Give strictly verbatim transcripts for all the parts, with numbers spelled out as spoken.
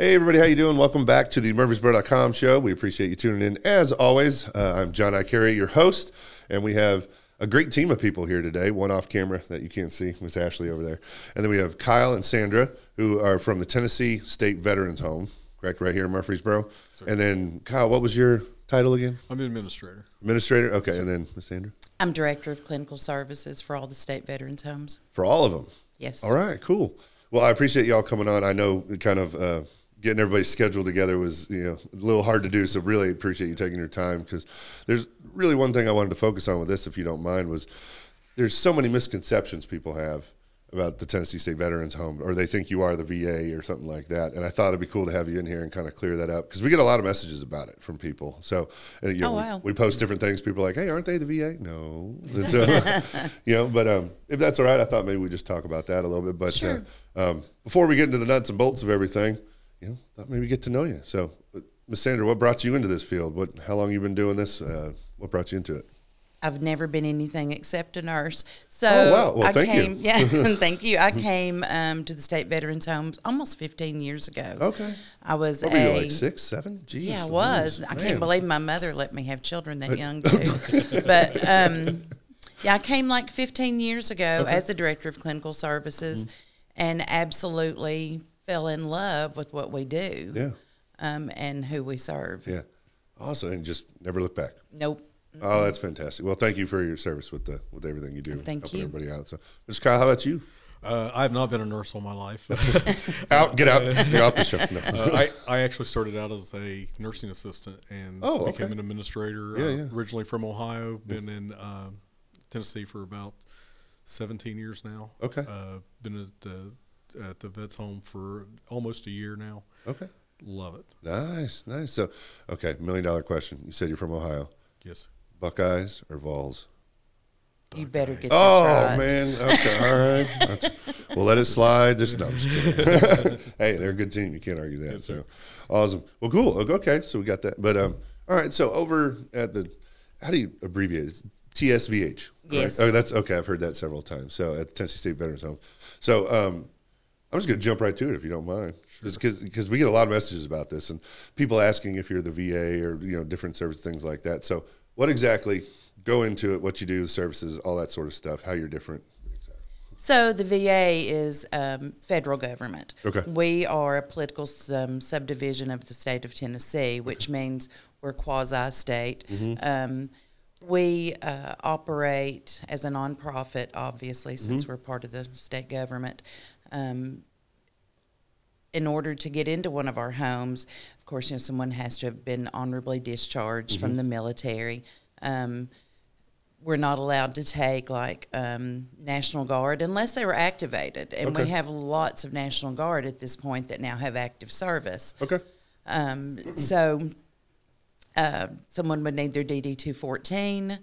Hey everybody, how you doing? Welcome back to the Murfreesboro dot com show. We appreciate you tuning in. As always, uh, I'm John Icaria, your host, and we have a great team of people here today. One off camera that you can't see, Miss Ashley over there. And then we have Kyle and Sandra, who are from the Tennessee State Veterans Home, correct, right here in Murfreesboro. Sir. And then, Kyle, what was your title again? I'm the administrator. Administrator, okay. Sir. And then, Miss Sandra? I'm director of clinical services for all the state veterans homes. For all of them? Yes. All right, cool. Well, I appreciate y'all coming on. I know it kind of... Uh, getting everybody's schedule together was, you know, a little hard to do. So really appreciate you taking your time, because there's really one thing I wanted to focus on with this, if you don't mind, was there's so many misconceptions people have about the Tennessee State Veterans Home, or they think you are the V A or something like that. And I thought it'd be cool to have you in here and kind of clear that up, because we get a lot of messages about it from people. So you know, oh, wow. we, we post different things. People are like, hey, aren't they the V A? No. And so, you know, but um, if that's all right, I thought maybe we'd just talk about that a little bit. But sure. uh, um, before we get into the nuts and bolts of everything, you know, thought maybe get to know you. So, Miss Sandra, what brought you into this field? What, how long you been doing this? Uh, what brought you into it? I've never been anything except a nurse. So oh, wow. Well, I thank came, you. Yeah, thank you. I came um, to the State Veterans Home almost fifteen years ago. Okay. I was what a... Were you, like six, seven? Jeez. Yeah, I was. Man. I can't believe my mother let me have children that young, too. but, um, yeah, I came like fifteen years ago okay. as the Director of Clinical Services mm-hmm. and absolutely... fell in love with what we do yeah. um, and who we serve. Yeah. Awesome. And just never look back. Nope. Mm-hmm. Oh, that's fantastic. Well, thank you for your service with the with everything you do. Thank helping you. Helping everybody out. So, Mister Kyle, how about you? Uh, I have not been a nurse all my life. out, get out, get off the show. No. uh, I, I actually started out as a nursing assistant and oh, became okay. an administrator. Yeah, uh, yeah. Originally from Ohio, been yeah. in uh, Tennessee for about seventeen years now. Okay. Uh, been at uh, at the vet's home for almost a year now. Okay. Love it. Nice, nice. So, okay, million dollar question. You said you're from Ohio. Yes. Buckeyes or Vols? You Buckeyes. Better get oh, this right. Oh, man. Okay, all right. That's, we'll let it slide. Just, no, I'm just kidding. Hey, they're a good team. You can't argue that. Yes, so, sir. Awesome. Well, cool. Okay, so we got that. But, um, all right, so over at the, how do you abbreviate it? T S V H. Yes. Right? Oh, that's, okay, I've heard that several times. So, at the Tennessee State Veterans Home. So, um, I'm just going to jump right to it, if you don't mind, because sure. we get a lot of messages about this and people asking if you're the V A or, you know, different service, things like that. So what exactly, go into it, what you do, services, all that sort of stuff, how you're different. So the V A is um, federal government. Okay. We are a political um, subdivision of the state of Tennessee, which okay. means we're quasi-state. Mm-hmm. um, we uh, operate as a nonprofit, obviously, since mm-hmm. we're part of the state government. Um, in order to get into one of our homes, of course, you know, someone has to have been honorably discharged mm-hmm. from the military. Um, we're not allowed to take, like, um, National Guard unless they were activated. And okay. we have lots of National Guard at this point that now have active service. Okay. Um, so uh, someone would need their D D two fourteen.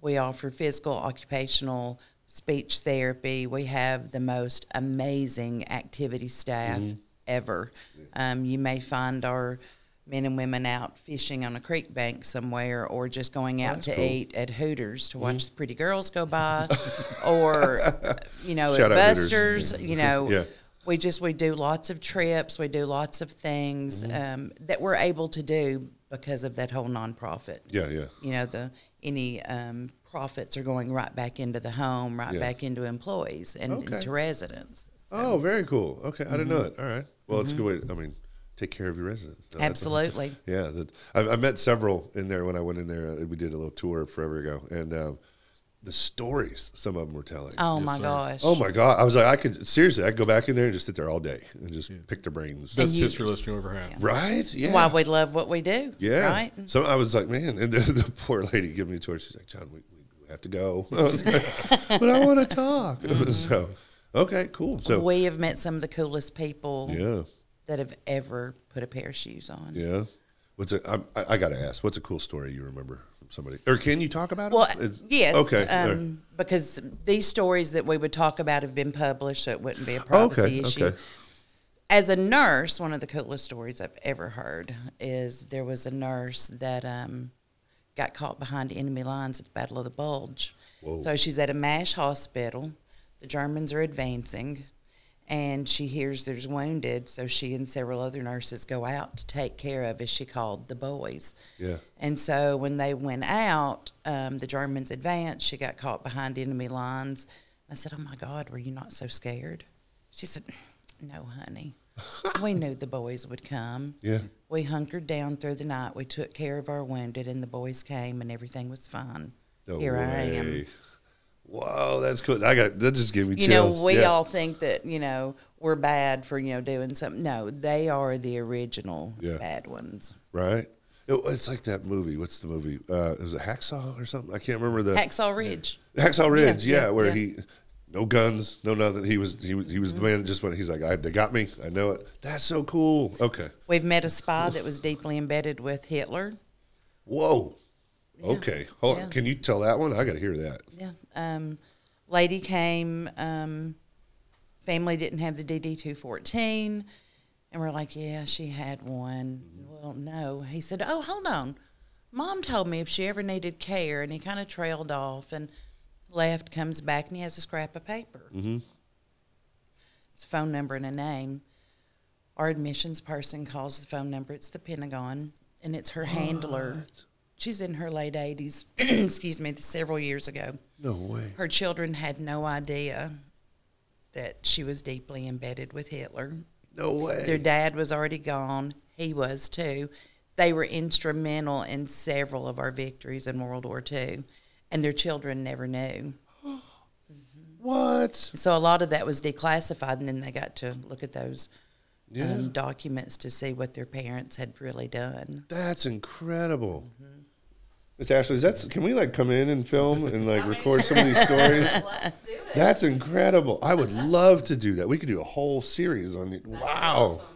We offer physical, occupational, speech therapy. We have the most amazing activity staff mm-hmm. ever. Yeah. Um, you may find our men and women out fishing on a creek bank somewhere, or just going out oh, to cool. eat at Hooters to watch mm-hmm. the pretty girls go by, or you know, shout at Buster's. Hooters. You know, yeah. we just we do lots of trips. We do lots of things mm-hmm. um, that we're able to do because of that whole nonprofit. Yeah, yeah. You know, the any. Um, profits are going right back into the home, right yeah. back into employees and okay. into residents. So. Oh, very cool. Okay, mm-hmm. I didn't know that. All right. Well, mm-hmm. it's a good way. I mean, take care of your residents. No, absolutely. Yeah, that, I, I met several in there when I went in there. We did a little tour forever ago, and um, the stories some of them were telling. Oh yes, my sir. Gosh. Oh my God. I was like, I could seriously, I could go back in there and just sit there all day and just yeah. pick their brains. Best history lesson you ever have, yeah. right? Yeah. That's why we love what we do. Yeah. Right. So I was like, man, and the, the poor lady giving me a tour. She's like, John, we. have to go. I was like, but I want to talk. Mm-hmm. So, okay, cool. So we have met some of the coolest people yeah. that have ever put a pair of shoes on. Yeah. What's a, I, I got to ask, what's a cool story you remember from somebody? Or can you talk about well, it? Well, yes. Okay. Um, right. Because these stories that we would talk about have been published, so it wouldn't be a privacy okay, issue. Okay. As a nurse, one of the coolest stories I've ever heard is there was a nurse that um, – got caught behind enemy lines at the Battle of the Bulge. Whoa. So she's at a MASH hospital. The Germans are advancing, and she hears there's wounded, so she and several other nurses go out to take care of, as she called, the boys. Yeah. And so when they went out, um, the Germans advanced. She got caught behind enemy lines. I said, oh, my God, were you not so scared? She said, no, honey. We knew the boys would come. Yeah. We hunkered down through the night. We took care of our wounded, and the boys came, and everything was fine. No Here way. I am. Wow, that's cool. I got that just gave me you chills. You know, we yeah. all think that, you know, we're bad for, you know, doing something. No, they are the original yeah. bad ones. Right. It, it's like that movie. What's the movie? Uh, it was a Hacksaw or something. I can't remember the Hacksaw Ridge. Hacksaw Ridge, yeah, yeah, yeah where yeah. he no guns, no nothing. He was he was he was mm-hmm. the man that just went. He's like, I, they got me. I know it. That's so cool. Okay. We've met a spy that was deeply embedded with Hitler. Whoa. Okay, hold yeah. on. Can you tell that one? I got to hear that. Yeah. Um, lady came, um, family didn't have the D D two fourteen, and we're like, yeah, she had one. Well, no. He said, oh, hold on. Mom told me if she ever needed care, and he kind of trailed off and left, comes back, and he has a scrap of paper. Mm-hmm. It's a phone number and a name. Our admissions person calls the phone number. It's the Pentagon, and it's her what? handler. She's in her late eighties, excuse me, several years ago. No way. Her children had no idea that she was deeply embedded with Hitler. No way. Their dad was already gone. He was, too. They were instrumental in several of our victories in World War Two, and their children never knew. What? So a lot of that was declassified, and then they got to look at those yeah. um, documents to see what their parents had really done. That's incredible. Mm-hmm. Miss Ashley, is that, can we like come in and film and like I mean, record some of these stories? Let's do it. That's incredible. I would love to do that. We could do a whole series on it. Wow. Awesome.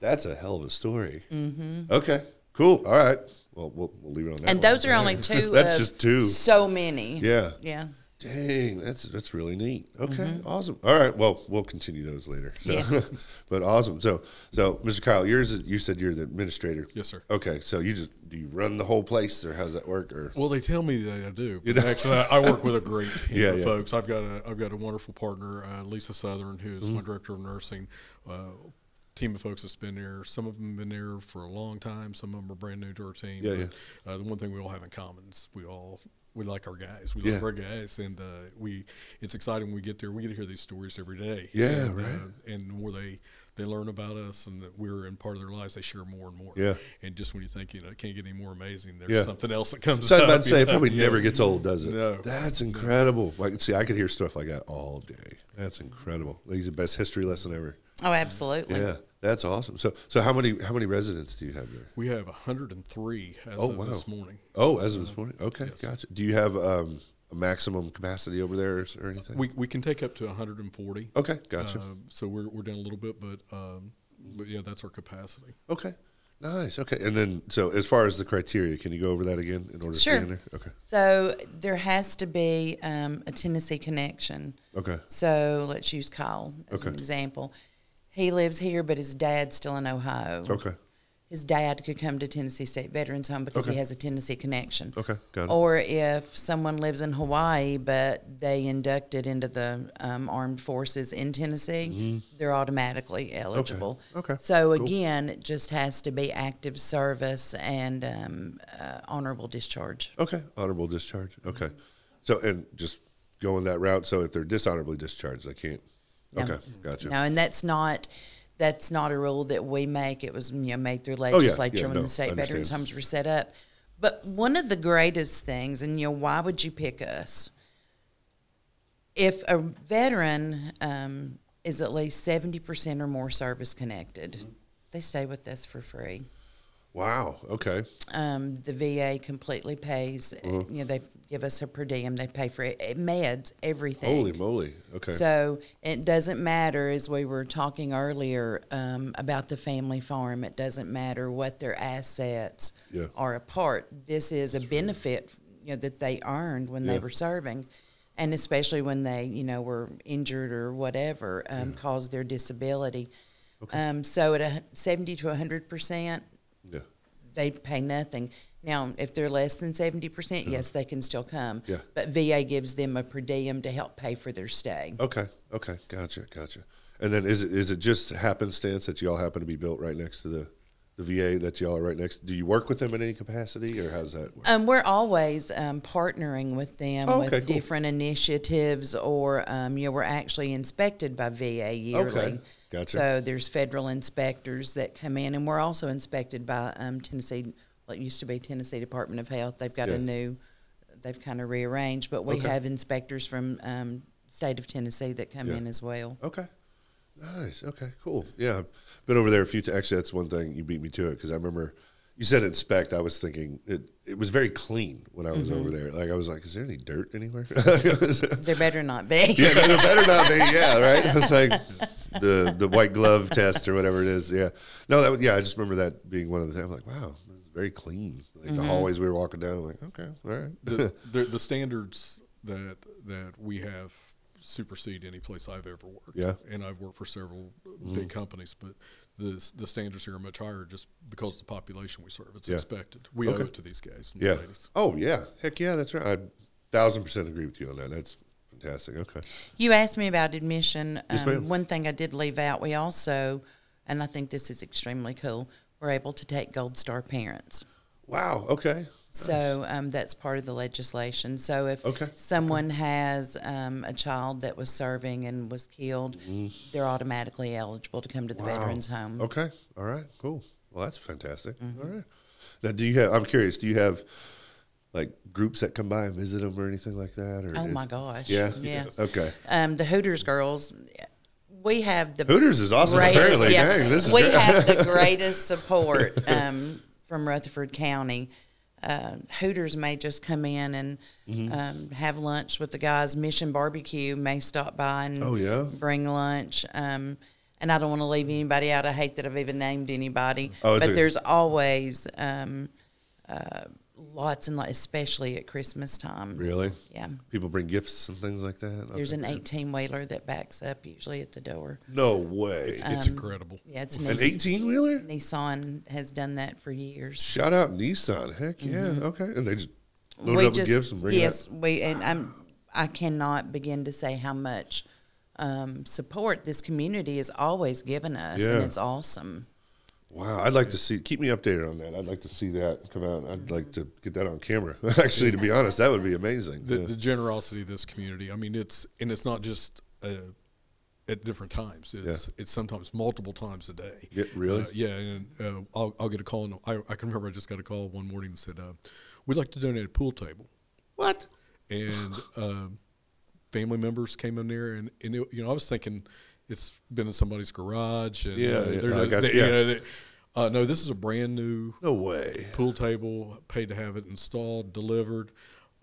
That's a hell of a story. Mm-hmm. Okay, cool. All right. Well, we'll, we'll leave it on that. And one. those are only two. That's just two. So many. Yeah. Yeah. Dang, that's that's really neat. Okay, mm-hmm. awesome. All right, well, we'll continue those later. So, yes. But awesome. So, so Mister Kyle, yours is, you said you're the administrator. Yes, sir. Okay, so you just do you run the whole place, or how's that work? Or well, they tell me that I do. You know? Actually, I, I work with a great team yeah, of yeah. folks. I've got a I've got a wonderful partner, uh, Lisa Southern, who is mm-hmm. my director of nursing. Uh, team of folks that's been there. Some of them have been there for a long time. Some of them are brand new to our team. Yeah, but, yeah. Uh, the one thing we all have in common is we all. We like our guys. We yeah. love our guys, and uh, we. It's exciting when we get there. We get to hear these stories every day. Yeah, and, right. Uh, and the more they, they learn about us, and that we're in part of their lives, they share more and more. Yeah. And just when you think you know it can't get any more amazing, there's yeah. something else that comes. So up. I was about to say, it probably yeah. never gets old, does it? No. That's incredible. Like, see, I could hear stuff like that all day. That's incredible. Like, he's the best history lesson ever. Oh, absolutely. Yeah. That's awesome. So, so how many how many residents do you have there? We have one hundred three as oh, of wow. this morning. Oh, as of this morning. Okay, yes. Gotcha. Do you have um, a maximum capacity over there or anything? We we can take up to one hundred forty. Okay, gotcha. Uh, so we're we're down a little bit, but um, but yeah, that's our capacity. Okay, nice. Okay, and then so as far as the criteria, can you go over that again in order sure. to get in there? Okay. So there has to be um, a Tennessee connection. Okay. So let's use Kyle as okay. an example. He lives here, but his dad's still in Ohio. Okay. His dad could come to Tennessee State Veterans Home because okay. he has a Tennessee connection. Okay, got it. Or if someone lives in Hawaii, but they inducted into the um, armed forces in Tennessee, mm-hmm. they're automatically eligible. Okay, okay. So, cool. Again, it just has to be active service and um, uh, honorable discharge. Okay, honorable discharge. Okay. Mm-hmm. So, and just going that route, so if they're dishonorably discharged, they can't. No. Okay, gotcha. No, and that's not that's not a rule that we make. It was you know, made through legislature oh, yeah, yeah, when no, the state veterans homes were set up. But one of the greatest things, and you know, why would you pick us? If a veteran um, is at least seventy percent or more service connected, mm-hmm. they stay with us for free. Wow. Okay. Um, the V A completely pays. Uh-huh. You know, they give us a per diem. They pay for it, it meds, everything. Holy moly. Okay. So it doesn't matter, as we were talking earlier um, about the family farm, it doesn't matter what their assets yeah. are apart. This is That's a benefit right. you know, that they earned when yeah. they were serving, and especially when they you know, were injured or whatever um, yeah. caused their disability. Okay. Um, so at a seventy to one hundred percent, yeah. they pay nothing. Now, if they're less than seventy percent, mm-hmm. yes, they can still come. Yeah. But V A gives them a per diem to help pay for their stay. Okay, okay, gotcha, gotcha. And then is it, is it just happenstance that y'all happen to be built right next to the, the V A, that y'all are right next? Do you work with them in any capacity, or how's that work? Um, we're always um, partnering with them oh, okay, with cool. different initiatives, or um, you know, we're actually inspected by V A yearly. Okay. Gotcha. So there's federal inspectors that come in, and we're also inspected by um, Tennessee, well, it used to be Tennessee Department of Health. They've got yeah. a new, they've kind of rearranged, but we okay. have inspectors from um, state of Tennessee that come yeah. in as well. Okay. Nice. Okay, cool. Yeah, I've been over there a few times. Actually, that's one thing you beat me to it, because I remember you said inspect. I was thinking it, it was very clean when I was mm-hmm. over there. Like, I was like, is there any dirt anywhere? There better not be. Yeah, there better not be. Yeah, right? It was like the the white glove test or whatever it is. Yeah. No, that yeah, I just remember that being one of the things. I'm like, wow, it's very clean. Like mm-hmm. the hallways we were walking down, I'm like, okay, all right. The, the, the standards that that we have supersede any place I've ever worked. Yeah. And I've worked for several mm-hmm. big companies, but the the standards here are much higher just because of the population we serve. It's yeah. expected. We okay. owe it to these guys. Yeah. Ladies. Oh, yeah. Heck yeah, that's right. I a thousand percent agree with you on that. That's fantastic. Okay. You asked me about admission. Yes, um, one thing I did leave out, we also, and I think this is extremely cool, we're able to take Gold Star parents. Wow. Okay. So um, that's part of the legislation. So if okay. someone okay. has um, a child that was serving and was killed, mm-hmm. they're automatically eligible to come to the wow. veterans home. Okay. All right. Cool. Well, that's fantastic. Mm-hmm. All right. Now, do you have, I'm curious, do you have like groups that come by and visit them or anything like that? Or oh, is, my gosh. Yeah? Yeah. yeah. Okay. Um, the Hooters girls, we have the Hooters is awesome, greatest, apparently. Yeah, Dang, this is we great. have the greatest support um, from Rutherford County. Uh, Hooters may just come in and mm-hmm. um, have lunch with the guys. Mission B B Q may stop by and oh, yeah. bring lunch. Um, and I don't want to leave anybody out. I hate that I've even named anybody. Oh, but there's always um, uh, lots and lots, especially at Christmas time. Really? Yeah. People bring gifts and things like that? There's an eighteen-wheeler that backs up usually at the door. No way. Um, it's incredible. Yeah, it's an eighteen-wheeler? Nissan has done that for years. Shout out Nissan. Heck yeah. Mm-hmm. Okay. And they just load we up just, with gifts and bring it yes, up. Yes, we, and I'm, I cannot begin to say how much um, support this community has always given us, yeah. and it's awesome. Wow, I'd like to see, keep me updated on that. I'd like to see that come out. I'd like to get that on camera. Actually, to be honest, that would be amazing. The, yeah. the generosity of this community, I mean, it's, and it's not just a, at different times. It's yeah. it's sometimes multiple times a day. Yeah, really? Uh, yeah, and uh, I'll, I'll get a call. And I, I can remember I just got a call one morning and said, uh, we'd like to donate a pool table. What? And uh, family members came in there, and, and it, you know, I was thinking, it's been in somebody's garage. And, yeah. Uh, they're, no, got, they, yeah. You know, they, uh, no, this is a brand new no way. pool table, paid to have it installed, delivered.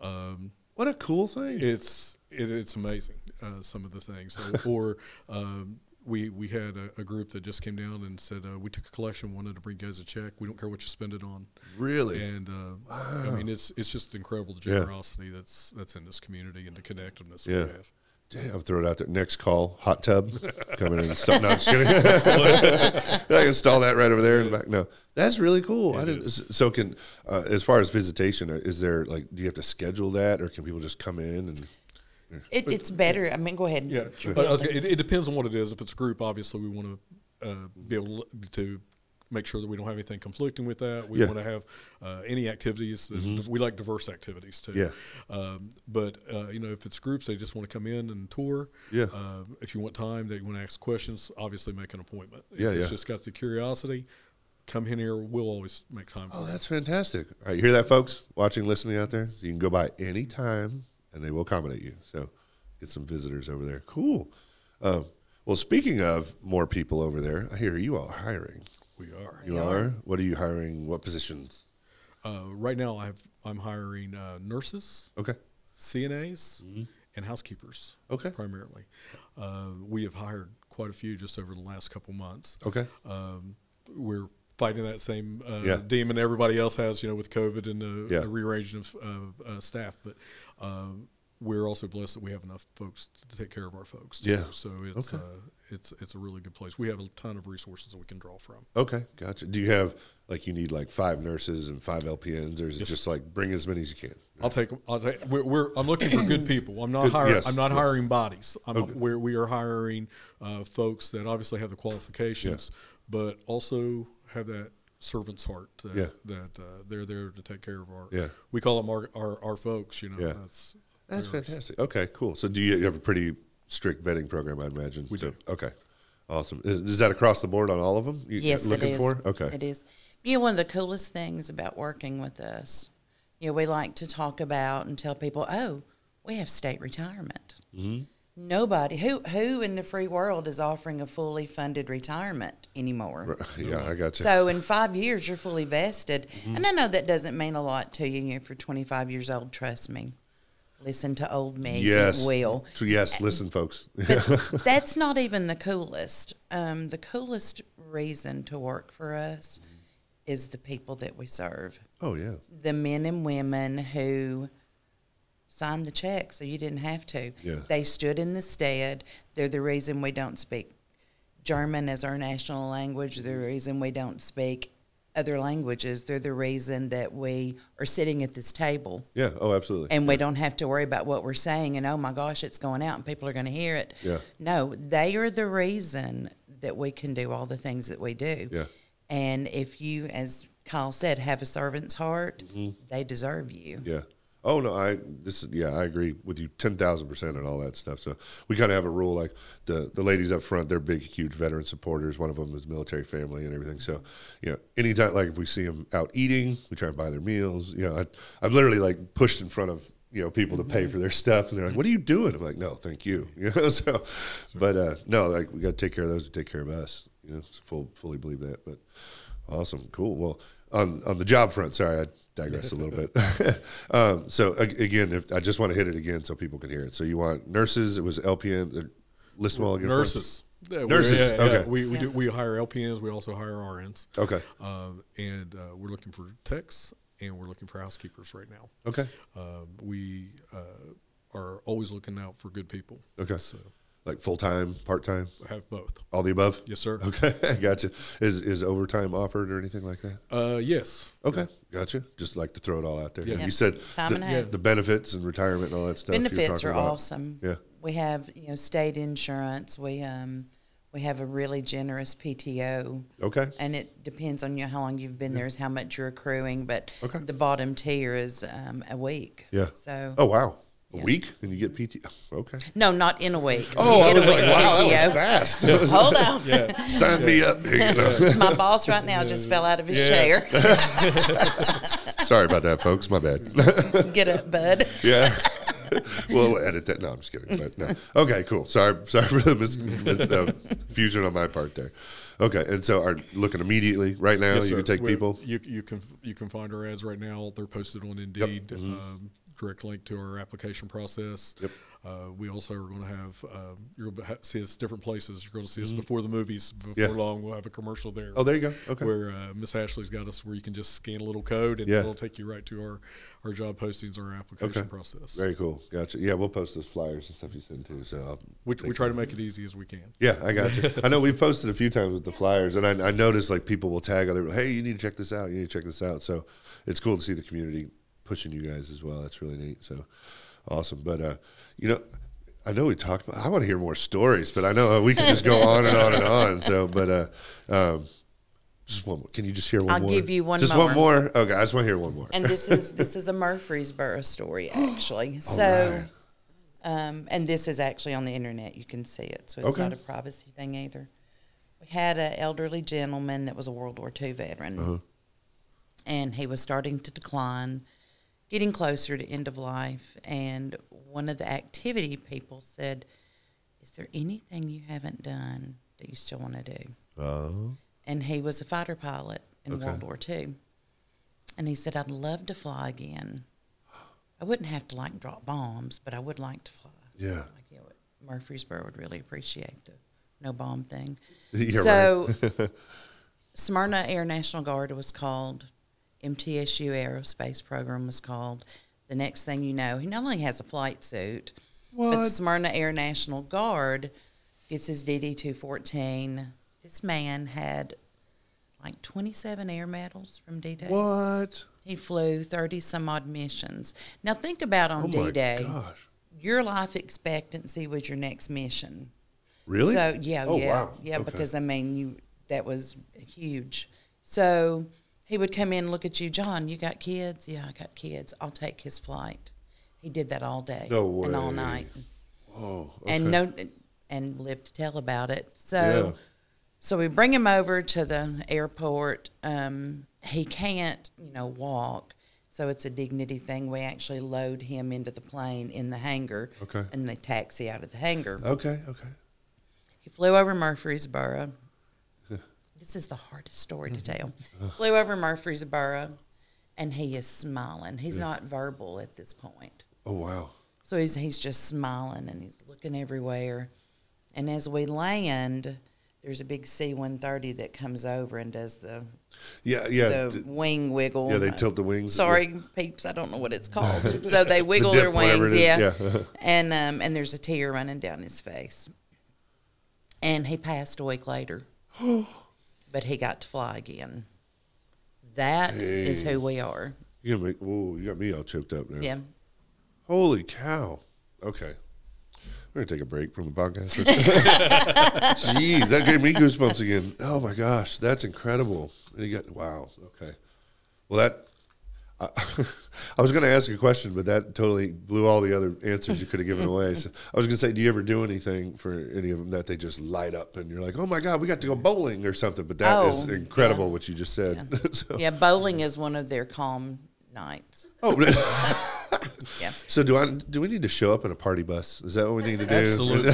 Um, what a cool thing. It's it, it's amazing, uh, some of the things. So, or um, we, we had a, a group that just came down and said, uh, we took a collection, wanted to bring guys a check. We don't care what you spend it on. Really? And, uh, wow. I mean, it's it's just incredible the generosity yeah. that's, that's in this community and the connectedness yeah. we have. Damn, throw it out there. Next call, hot tub. Coming in and stuff. No, I'm just kidding. I can install that right over there in the back. No, that's really cool. It I didn't, so can, uh, as far as visitation, is there, like, do you have to schedule that, or can people just come in? And? It, it's better. I mean, go ahead. Yeah, sure. I was, it, it depends on what it is. If it's a group, obviously we want to uh, be able to make sure that we don't have anything conflicting with that. We yeah. want to have uh, any activities. That mm-hmm. We like diverse activities, too. Yeah. Um, but, uh, you know, if it's groups, they just want to come in and tour. Yeah. Uh, if you want time, they want to ask questions, obviously make an appointment. Yeah, if yeah. It's just got the curiosity. Come in here. We'll always make time for Oh, that's them. fantastic. All right, you hear that, folks, watching, listening out there? So you can go by any time, and they will accommodate you. So get some visitors over there. Cool. Uh, well, speaking of more people over there, I hear you all hiring. We are. You are? What are you hiring? What positions? Uh, right now, I've, I'm hiring uh, nurses, okay, C N As, mm-hmm. and housekeepers, okay, primarily. Uh, we have hired quite a few just over the last couple months. Okay. Um, we're fighting that same uh, yeah. demon everybody else has, you know, with COVID and the, yeah. the rearranging of uh, uh, staff. But um, we're also blessed that we have enough folks to take care of our folks too. Yeah. So it's okay. uh, it's it's a really good place. We have a ton of resources that we can draw from. Okay, gotcha. Do you have like you need like five nurses and five L P Ns, or is yes. it just like bring as many as you can? I'll take. I'll take. We're, we're I'm looking for good people. I'm not hiring. Yes, I'm not yes. hiring bodies. I'm okay. Where we are hiring uh, folks that obviously have the qualifications, yeah. but also have that servant's heart uh, yeah. that uh, they're there to take care of our. Yeah. We call them our our, our folks. You know. Yeah. That's. That's There's. fantastic. Okay, cool. So do you have a pretty strict vetting program, I imagine? We so, do. Okay, awesome. Is, is that across the board on all of them? You yes, looking it is. For? Okay. It is. You know, one of the coolest things about working with us, you know, we like to talk about and tell people, oh, we have state retirement. Mm-hmm. Nobody, who who in the free world is offering a fully funded retirement anymore? Yeah, I got you. So in five years, you're fully vested. Mm-hmm. And I know that doesn't mean a lot to you. You're twenty-five years old, trust me. Listen to old me. Yes. Will. Yes, listen, folks. That's not even the coolest. Um, the coolest reason to work for us is the people that we serve. Oh, yeah. The men and women who signed the check so you didn't have to. Yeah. They stood in the stead. They're the reason we don't speak German as our national language. They're the reason we don't speak other languages. They're the reason that we are sitting at this table. Yeah, oh, absolutely. And yeah. we don't have to worry about what we're saying and, oh, my gosh, it's going out and people are going to hear it. Yeah. No, they are the reason that we can do all the things that we do. Yeah. And if you, as Kyle said, have a servant's heart, mm-hmm. they deserve you. Yeah. Oh, no, I this yeah, I agree with you ten thousand percent and all that stuff. So we kind of have a rule, like the, the ladies up front, they're big, huge veteran supporters. One of them is military family and everything. So, you know, anytime, like if we see them out eating, we try and buy their meals. You know, I, I've literally like pushed in front of, you know, people to pay for their stuff. And they're like, what are you doing? I'm like, no, thank you. You know, so, but uh, no, like we got to take care of those who take care of us. You know, full, fully believe that. But awesome, cool. Well, on, on the job front, sorry, I digress a little bit. um, so again, if, I just want to hit it again so people can hear it. So you want nurses? It was L P N. List them all again. Nurses. Yeah, nurses. Yeah, okay. Yeah, we we yeah. do we hire L P Ns. We also hire R Ns. Okay. Um, and uh, we're looking for techs, and we're looking for housekeepers right now. Okay. Um, we uh, are always looking out for good people. Okay. So. Like full time, part time? I have both. All the above? Yes, sir. Okay, gotcha. Is is overtime offered or anything like that? Uh, yes. Okay, yeah. Gotcha. Just like to throw it all out there. Yeah. Yeah. You said time the, and yeah. the benefits and retirement and all that stuff. Benefits are about. awesome. Yeah, we have you know state insurance. We um we have a really generous P T O. Okay. And it depends on you know, how long you've been yeah. there is how much you're accruing, but okay. the bottom tier is um a week. Yeah. So. Oh wow. A week and you get P T O. Okay. No, not in a week. Oh, I was like, wow, that was fast. Yeah. Hold on. Yeah. Sign yeah. me up. You know. My boss right now just fell out of his yeah. chair. Sorry about that, folks. My bad. Get up, bud. Yeah. We'll edit that. No, I'm just kidding. But no. Okay, cool. Sorry, sorry for the misconfusion uh, on my part there. Okay, and so are looking immediately right now. Yes, you can take We're, people. You you can you can find our ads right now. They're posted on Indeed. Yep. Mm-hmm. um, direct link to our application process. Yep. Uh, we also are going to have, um, you're going to see us different places. You're going to see us mm-hmm. before the movies. Before yeah. long, we'll have a commercial there. Oh, there you go. Okay. Where uh, Miss Ashley's got us where you can just scan a little code and yeah. it'll take you right to our, our job postings or our application okay. process. Very cool. Gotcha. Yeah, we'll post those flyers and stuff you send too. So I'll we, we try to make it easy as we can. Yeah, I got you. I know we've posted a few times with the flyers, and I, I noticed like people will tag other, hey, you need to check this out. You need to check this out. So it's cool to see the community pushing you guys as well. That's really neat. So awesome. But uh you know, I know we talked about, I want to hear more stories, but I know uh, we can just go on and on and on. So but uh um just one more. Can you just hear one I'll more? I'll give you one just more. Just one more? Okay, I just want to hear one more. And this is this is a Murfreesboro story actually. So right. um and this is actually on the internet. You can see it. So it's okay. not a privacy thing either. We had an elderly gentleman that was a World War Two veteran. Uh-huh. And he was starting to decline, getting closer to end of life, and one of the activity people said, is there anything you haven't done that you still want to do? Oh. And he was a fighter pilot in okay. World War Two. And he said, I'd love to fly again. I wouldn't have to, like, drop bombs, but I would like to fly. Yeah. Like, you know, Murfreesboro would really appreciate the no-bomb thing. You're so right. Smyrna Air National Guard was called. M T S U Aerospace Program was called. The next thing you know, he not only has a flight suit, what? But the Smyrna Air National Guard gets his D D two fourteen. This man had like twenty-seven air medals from D-Day. What? He flew thirty some odd missions. Now think about on oh D-Day, gosh. Your life expectancy was your next mission. Really? So yeah, oh, yeah, wow. yeah. Okay. Because I mean, you that was huge. So he would come in, look at you, John. You got kids? Yeah, I got kids. I'll take his flight. He did that all day no way. and all night. Oh, okay. And no, and lived to tell about it. So, yeah. so we bring him over to the airport. Um, he can't, you know, walk. So it's a dignity thing. We actually load him into the plane in the hangar. Okay. And they taxi out of the hangar. Okay. Okay. He flew over Murfreesboro. This is the hardest story to tell. Flew over Murfreesboro, and he is smiling. He's yeah. not verbal at this point. Oh, wow. So he's, he's just smiling, and he's looking everywhere. And as we land, there's a big C one thirty that comes over and does the, yeah, yeah. the wing wiggle. Yeah, they tilt the wings. Sorry, yeah. peeps, I don't know what it's called. So they wiggle the dip, their wings, yeah. yeah. and um, and there's a tear running down his face. And he passed a week later, but he got to fly again. That Dang. is who we are. You make, whoa, you got me all choked up now. Yeah. Holy cow. Okay. We're going to take a break from the podcast. Jeez, that gave me goosebumps again. Oh, my gosh. That's incredible. And you got, wow. Okay. Well, that, I, I was going to ask a question, but that totally blew all the other answers you could have given away. So I was going to say, do you ever do anything for any of them that they just light up and you're like, oh, my God, we got to go bowling or something? But that oh, is incredible yeah. what you just said. Yeah. so. yeah, bowling is one of their calm nights. Oh, yeah. So do I? Do we need to show up in a party bus? Is that what we need to do? Absolutely.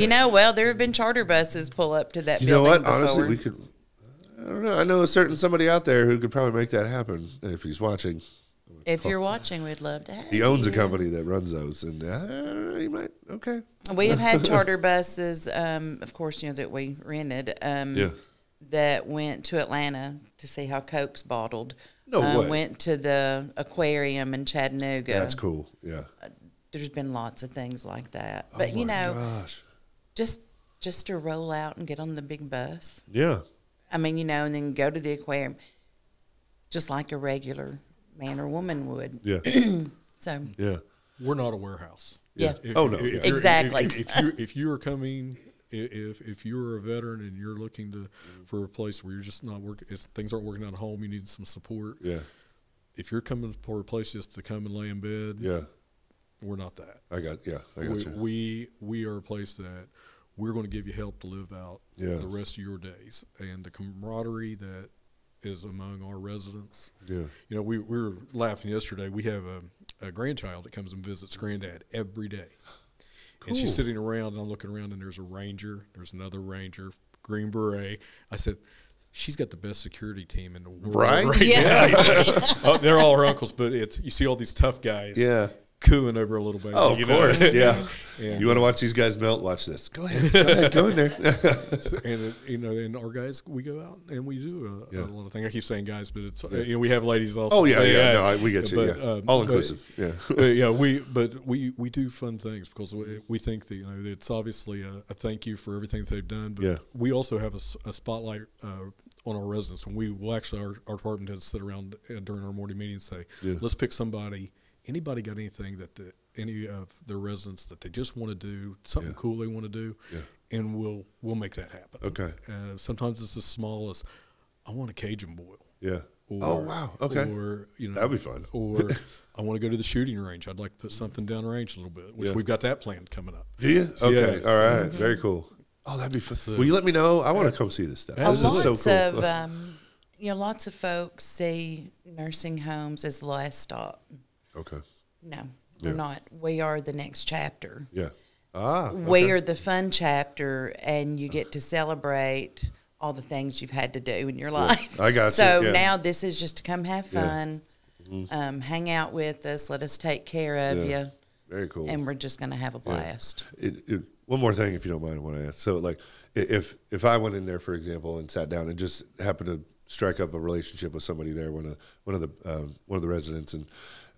you know, well, there have been charter buses pull up to that you building You know what? Before. Honestly, we could... I don't know. I know a certain somebody out there who could probably make that happen if he's watching. If you're watching, we'd love to have He owns you. a company that runs those, and uh, he might, okay. We have had charter buses, um, of course, you know, that we rented um, yeah. that went to Atlanta to see how Coke's bottled. No um, way. Went to the aquarium in Chattanooga. That's cool, yeah. Uh, there's been lots of things like that. But, oh you know, gosh. just just to roll out and get on the big bus. Yeah. I mean, you know, and then go to the aquarium just like a regular man or woman would. Yeah. so. Yeah. We're not a warehouse. Yeah. yeah. If, oh, no. If, yeah. if exactly. If, if, you, if you are coming, if if you are a veteran and you're looking to for a place where you're just not working, things aren't working out at home, you need some support. Yeah. If you're coming for a place just to come and lay in bed. Yeah. We're not that. I got, yeah, I got we, you. We, we are a place that we're going to give you help to live out yeah. the rest of your days. And the camaraderie that is among our residents. Yeah. You know, we, we were laughing yesterday. We have a, a grandchild that comes and visits granddad every day. Cool. And she's sitting around, and I'm looking around, and there's a ranger. There's another ranger, Green Beret. I said, she's got the best security team in the world. Right? right yeah. yeah. oh, they're all her uncles, but it's you see all these tough guys. Yeah. Cooing over a little bit. Oh, of course, yeah. yeah. You want to watch these guys melt? Watch this. Go ahead, go, ahead, go in there. so, and it, you know, and our guys, we go out and we do a, yeah. a lot of things. I keep saying guys, but it's yeah. you know we have ladies also. Oh yeah, they, yeah, uh, no, I, we get you. But, yeah. um, all inclusive. But, yeah, but, yeah. We but we we do fun things because we, we think that you know it's obviously a, a thank you for everything that they've done, but yeah. we also have a, a spotlight. Uh, on our residents, and we will actually our, our department heads sit around uh, during our morning meeting and say, yeah. let's pick somebody. Anybody got anything that the, any of their residents that they just want to do, something yeah. cool they want to do, yeah. and we'll we'll make that happen. Okay. Uh, sometimes it's as small as, I want a Cajun boil. Yeah. Or, oh, wow. Okay. Or, you know, that'd be fun. or I want to go to the shooting range. I'd like to put something down range a little bit, which yeah. we've got that planned coming up. Do you? So, okay. Yeah, all right. So, very cool. Oh, that'd be fun. So, will you let me know? I want to come see this stuff. This is so cool. Of, um, you know, lots of folks see nursing homes as the last stop. Okay. No, we're yeah. not. We are the next chapter. Yeah. Ah. Okay. We are the fun chapter, and you get to celebrate all the things you've had to do in your life. Yeah. I got so you. So yeah. now this is just to come have fun, yeah. mm-hmm. um, hang out with us, let us take care of yeah. you. Very cool. And we're just going to have a blast. Yeah. It, it, one more thing, if you don't mind, I want to ask. So, like, if if I went in there, for example, and sat down and just happened to strike up a relationship with somebody there, one of one of the uh, one of the residents. And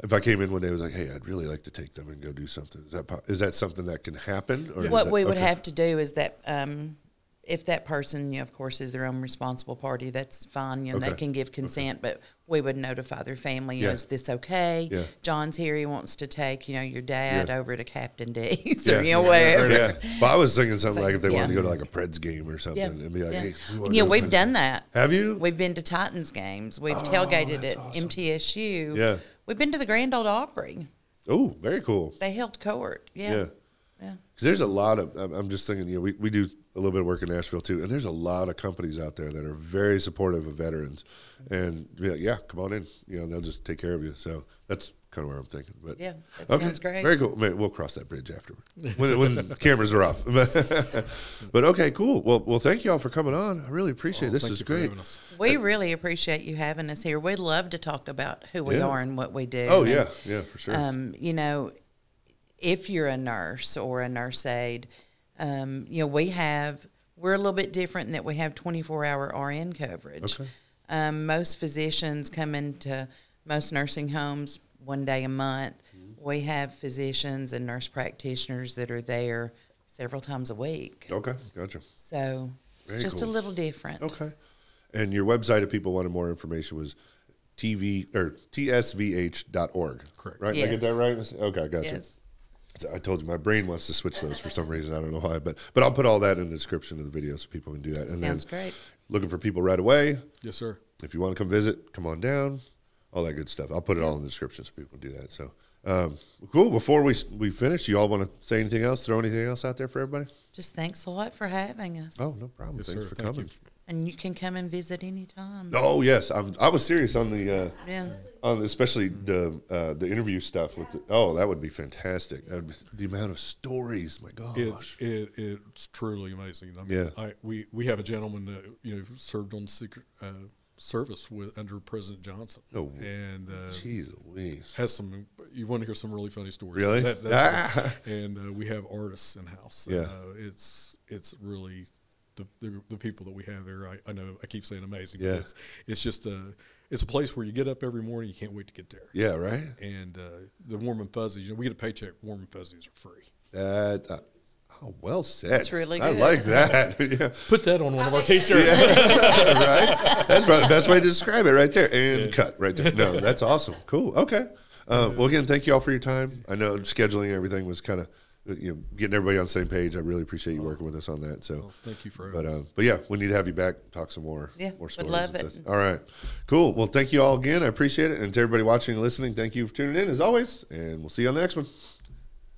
if I came in one day, I was like, "Hey, I'd really like to take them and go do something." Is that is that something that can happen? Or yeah. What that, we would okay. have to do is that um, if that person, you know, of course, is their own responsible party, that's fine. You know, okay. They can give consent, okay. But we would notify their family. Yeah. Is this okay? Yeah. John's here. He wants to take, you know, your dad yeah. over to Captain D's or, yeah. you know, yeah. wherever. Yeah. Well, I was thinking something so, like if they yeah. wanted to go to, like, a Preds game or something. Yeah. And be like, yeah. hey, we yeah, we've Preds done game. That. Have you? We've been to Titans games. We've oh, tailgated at awesome. M T S U. Yeah. We've been to the Grand Ole Opry. Oh, very cool. They held court. Yeah. Yeah. yeah. Cause there's a lot of, I'm just thinking, you know, we, we do a little bit of work in Nashville too. And there's a lot of companies out there that are very supportive of veterans and be like, yeah, come on in, you know, they'll just take care of you. So that's kind of where I'm thinking, but yeah, that okay. sounds great. Very cool. We'll cross that bridge afterward when, when cameras are off, but okay, cool. Well, well, thank you all for coming on. I really appreciate oh, it. This is great. We really appreciate you having us here. We'd love to talk about who we yeah. are and what we do. Oh and, yeah. Yeah, for sure. Um, you know, if you're a nurse or a nurse aide, um, you know, we have, we're a little bit different in that we have twenty-four hour R N coverage. Okay. Um, most physicians come into most nursing homes one day a month. Mm-hmm. We have physicians and nurse practitioners that are there several times a week. Okay, gotcha. So Very just cool. a little different. Okay. And your website, if people wanted more information, was T V or T S V H dot org. Correct. Right? Yes. Did I get that right? Okay, gotcha. Yes. I told you my brain wants to switch those for some reason. I don't know why, but but I'll put all that in the description of the video so people can do that. And Sounds then great. Looking for people right away. Yes, sir. If you want to come visit, come on down. All that good stuff. I'll put it all in the description so people can do that. So um, cool. Before we we finish, you all want to say anything else? Throw anything else out there for everybody? Just thanks a lot for having us. Oh, no problem. Yes, thanks sir. for Thank coming. You. And you can come and visit anytime. Oh yes, I'm, I was serious on the uh, yeah, on especially the uh, the interview stuff with. The, oh, that would be fantastic. That would be, the amount of stories, my gosh, it's, it, it's truly amazing. I mean, yeah, I, we we have a gentleman that you know served on secret uh, service with under President Johnson. Oh, and uh, geez Louise. Has some. You want to hear some really funny stories? Really? That, that's ah. a, and uh, we have artists in house. Yeah, and, uh, it's it's really. The, the, the people that we have there, I, I know I keep saying amazing, yeah. but it's, it's just a, it's a place where you get up every morning, you can't wait to get there. Yeah, right. And uh, the warm and fuzzies, you know, we get a paycheck, warm and fuzzies are free. That, uh, oh, well said. That's really good. I like that. yeah. Put that on one of our T-shirts. Yeah. Right? That's probably the best way to describe it right there. And yeah. cut right there. No, that's awesome. Cool. Okay. Uh, well, again, thank you all for your time. I know scheduling and everything was kind of, you know, getting everybody on the same page. I really appreciate you working with us on that. So well, thank you for but, uh, but yeah, we need to have you back, talk some more. Yeah, more stories. Would love it. All right, cool. Well, thank you all again. I appreciate it. And to everybody watching and listening, thank you for tuning in as always. And we'll see you on the next one.